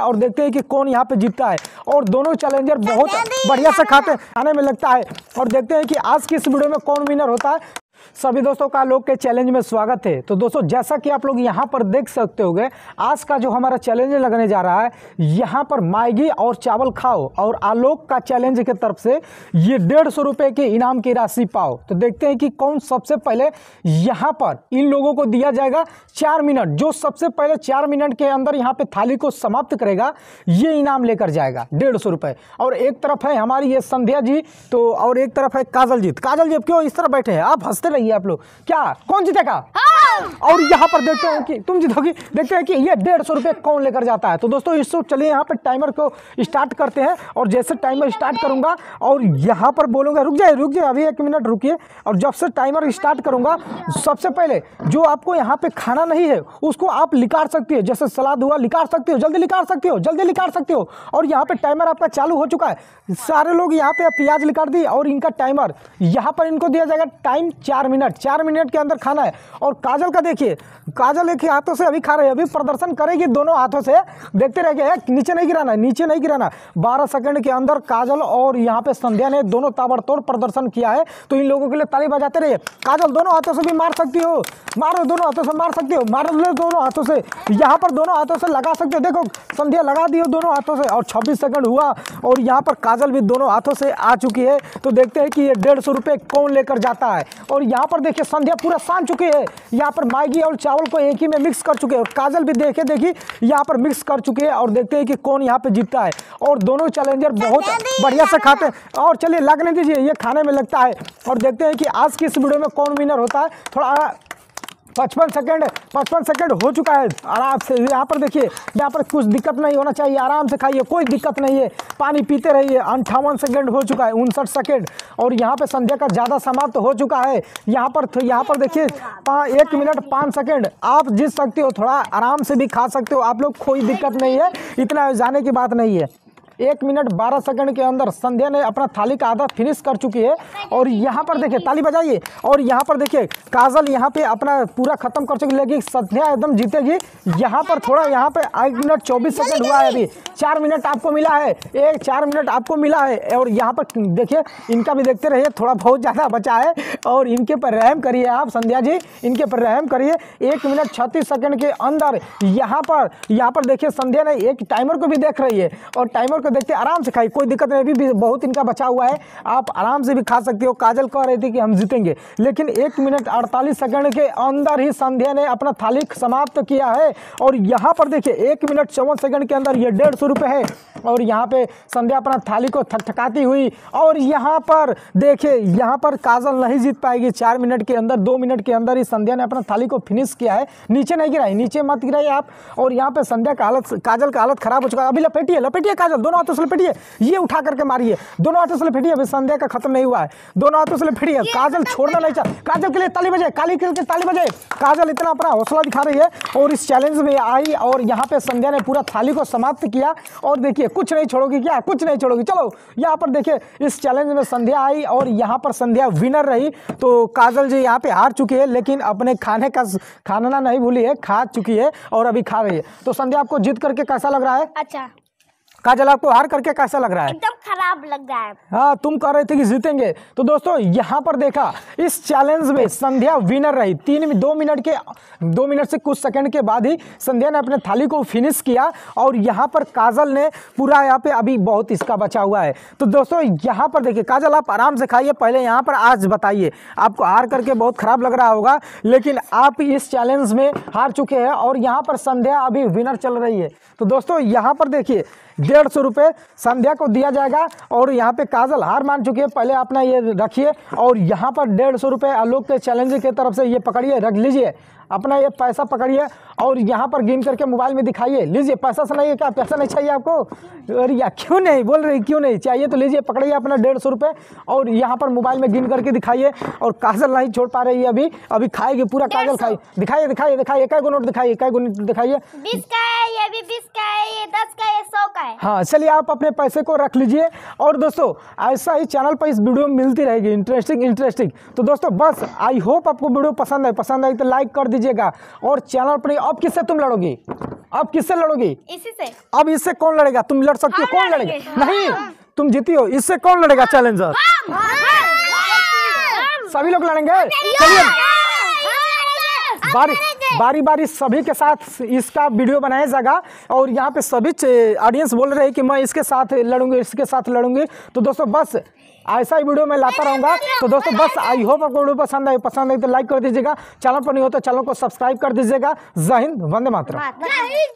और देखते हैं कि कौन यहाँ पे जीतता है। और दोनों चैलेंजर बहुत बढ़िया से खाते हैं, खाने में लगता है। और देखते हैं कि आज की इस वीडियो में कौन विनर होता है। सभी दोस्तों का आलोक के चैलेंज में स्वागत है। तो दोस्तों जैसा कि आप लोग यहां पर देख सकते होंगे, आज का जो हमारा चैलेंज लगने जा रहा है यहां पर मैगी और चावल खाओ और आलोक का चैलेंज के तरफ से ये 150 रुपये के इनाम की राशि पाओ। तो देखते हैं कि कौन सबसे पहले यहां पर इन लोगों को दिया जाएगा 4 मिनट। जो सबसे पहले 4 मिनट के अंदर यहाँ पर थाली को समाप्त करेगा ये इनाम लेकर जाएगा 150 रुपये। और एक तरफ है हमारी ये संध्या जी तो और एक तरफ है काजल जी। काजल जी क्यों इस तरह बैठे हैं, आप हंसते रहिए। आप लोग क्या कौन जीतेगा? और यहाँ पर देखते हैं कि तुम जीतोगी। देखते हैं कि ये 150 रुपये कौन लेकर जाता है। तो दोस्तों इस चलिए यहाँ पर टाइमर को स्टार्ट करते हैं और जैसे टाइमर स्टार्ट करूंगा और यहाँ पर बोलूंगा रुक जाए अभी 1 मिनट रुकिए। और जब से टाइमर स्टार्ट करूंगा सबसे पहले जो आपको यहाँ पे खाना नहीं है उसको आप निकाल सकती हो, जैसे सलाद हुआ निकाल सकती हो, जल्दी निकाल सकती हो, जल्दी निकाल सकती हो। और यहाँ पे टाइमर आपका चालू हो चुका है। सारे लोग यहाँ पे प्याज निकाल दी और इनका टाइमर यहाँ पर इनको दिया जाएगा टाइम 4 मिनट। 4 मिनट के अंदर खाना है। और काजल का देखिए, काजल एक हाथों से अभी खा रहे हैं, अभी प्रदर्शन करेगी दोनों हाथों से। देखते रह गए, नीचे नहीं गिराना, नीचे नहीं गिराना। 12 सेकंड के अंदर काजल और यहाँ पे संध्या ने दोनों ताबड़तोड़ प्रदर्शन किया है। तो इन लोगों के लिए ताली बजाते रहिए। काजल दोनों हाथों से भी मार सकती हो, मारो, दोनों हाथों से मार सकती हो, मार लो दोनों हाथों से। यहाँ पर दोनों हाथों से लगा सकते हो। देखो संध्या लगा दी हो दोनों हाथों से। और 26 सेकंड हुआ और यहाँ पर काजल भी दोनों हाथों से आ चुकी है। तो देखते हैं कि ये 150 रुपये कौन लेकर जाता है। और यहाँ पर देखिए संध्या पूरा सान चुकी है। यहाँ पर मैगी और चावल को एक ही में मिक्स कर चुके हैं। और काजल भी देखिए यहाँ पर मिक्स कर चुके हैं। और देखते हैं कि कौन यहाँ पे जीतता है। और दोनों चैलेंजर बहुत बढ़िया से खाते हैं। और चलिए लगने दीजिए, ये खाने में लगता है। और देखते हैं कि आज की इस वीडियो में कौन विनर होता है। थोड़ा 55 सेकंड हो चुका है। आराम से यहाँ पर देखिए, यहाँ पर कुछ दिक्कत नहीं होना चाहिए, आराम से खाइए, कोई दिक्कत नहीं है, पानी पीते रहिए। 58 सेकंड हो चुका है, 59 सेकंड। और यहाँ पे संध्या का ज़्यादा समाप्त हो चुका है। यहाँ पर देखिए 1 मिनट 5 सेकंड। आप जीत सकते हो, थोड़ा आराम से भी खा सकते हो आप लोग, कोई दिक्कत नहीं है, इतना जाने की बात नहीं है। 1 मिनट 12 सेकंड के अंदर संध्या ने अपना थाली का आधा फिनिश कर चुकी है। और यहाँ पर देखिए ताली बजाइए। और यहाँ पर देखिए काजल यहाँ पे अपना पूरा खत्म कर चुकी, लेकिन संध्या एकदम जीतेगी। यहाँ पर थोड़ा यहाँ पे 1 मिनट 24 सेकंड हुआ है। अभी 4 मिनट आपको मिला है, 4 मिनट आपको मिला है। और यहाँ पर देखिए इनका भी देखते रहिए, थोड़ा बहुत ज़्यादा बचा है। और इनके पर रहम करिए आप संध्या जी, इनके पर रहम करिए। 1 मिनट 36 सेकंड के अंदर यहाँ पर देखिए संध्या ने एक टाइमर को भी देख रही है। और टाइमर देखते आराम से खाई, कोई दिक्कत नहीं। अभी बहुत इनका बचा हुआ है, आप आराम से भी खा सकते हो। काजल कह रही थी कि हम जीतेंगे, लेकिन 1 मिनट 48 सेकंड के अंदर ही संध्या ने अपना थाली समाप्त किया है। और यहाँ पर देखिए 1 मिनट 54 सेकंड के अंदर ये 150 रुपये है। और यहाँ पे संध्या अपना थाली को थकथकाती हुई। और यहाँ पर देखिए, यहाँ पर काजल नहीं जीत पाएगी। 4 मिनट के अंदर, 2 मिनट के अंदर ही संध्या ने अपना थाली को फिनिश किया है। नीचे नहीं गिराई, नीचे मत गिराइए आप। और यहाँ पे संध्या का हालत, काजल का हालत खराब हो चुका है। अभी लपेटिए काजल, दोनों हाथों से लपेटिए, ये उठा करके मारिए, दोनों हाथों से लपेटिए। अभी संध्या का खत्म नहीं हुआ है, दोनों हाथों से लपेटिए। काजल छोड़ना नहीं चाहती, काजल के लिए ताली बजाए, काली के लिए ताली बजाए। काजल इतना अपना हौसला दिखा रही है और इस चैलेंज में आई। और यहाँ पे संध्या ने पूरा थाली को समाप्त किया। और देखिए कुछ नहीं छोड़ोगी क्या, कुछ नहीं छोड़ोगी। चलो यहाँ पर देखिए इस चैलेंज में संध्या आई और यहाँ पर संध्या विनर रही। तो काजल जी यहाँ पे हार चुकी है, लेकिन अपने खाने का खाना नहीं भूली है, खा चुकी है और अभी खा रही है। तो संध्या आपको जीत करके कैसा लग रहा है? अच्छा। काजल आपको हार करके कैसा लग रहा है? एकदम खराब लग रहा है। हाँ, तुम कह रहे थे कि जीतेंगे। तो दोस्तों यहाँ पर देखा इस चैलेंज में संध्या विनर रही। 2 मिनट से कुछ सेकंड के बाद ही संध्या ने अपने थाली को फिनिश किया। और यहाँ पर काजल ने पूरा यहाँ पे अभी बहुत इसका बचा हुआ है। तो दोस्तों यहाँ पर देखिए काजल आप आराम से खाइए। पहले यहाँ पर आज बताइए, आपको हार करके बहुत खराब लग रहा होगा, लेकिन आप इस चैलेंज में हार चुके हैं। और यहाँ पर संध्या अभी विनर चल रही है। तो दोस्तों यहाँ पर देखिए 150 रुपये संध्या को दिया जाएगा। और यहाँ पे काजल हार मान चुकी है, पहले अपना ये रखिए। और यहाँ पर 150 रुपये आलोक के चैलेंज की तरफ से ये पकड़िए, रख लीजिए अपना ये पैसा पकड़िए। और यहाँ पर गिन करके मोबाइल में दिखाइए, लीजिए। पैसा से नहीं है क्या, पैसा नहीं चाहिए आपको? अरे या क्यों नहीं बोल रही, क्यों नहीं चाहिए? तो लीजिए, पकड़िए अपना 150 रुपये। और यहाँ पर मोबाइल में गिन करके दिखाइए। और काजल नहीं छोड़ पा रही है, अभी खाएगी पूरा। काजल खाई, दिखाइए दिखाइए दिखाइए, कई गो नोट दिखाइए, कई गो नोट दिखाइए। 20 का है, 10 का है, 100 का है। हाँ, चलिए आप अपने पैसे को रख लीजिए। और दोस्तों ऐसा ही चैनल पर इस वीडियो में मिलती रहेगी इंटरेस्टिंग। तो दोस्तों बस आई होप आपको वीडियो पसंद आई तो लाइक कर दीजिएगा। और चैनल पर अब किससे तुम लड़ोगी? आप किससे लड़ोगी? इसी से। अब इससे कौन लड़ेगा? तुम लड़ सकती हो। कौन लड़ेगा? नहीं, तुम जीती हो। इससे कौन लड़ेगा चैलेंजर? सभी लोग लड़ेंगे। चलिए बारी बारी सभी के साथ इसका वीडियो बनाया जाएगा। और यहाँ पे सभी ऑडियंस बोल रहे हैं कि मैं इसके साथ लड़ूंगी, इसके साथ लड़ूंगी। तो दोस्तों बस ऐसा ही वीडियो मैं लाता रहूँगा। तो दोस्तों बस आई होप आपको वीडियो पसंद आई तो लाइक कर दीजिएगा। चैनल पर नहीं हो तो चैनल को सब्सक्राइब कर दीजिएगा। जय हिंद, वंदे मातरम।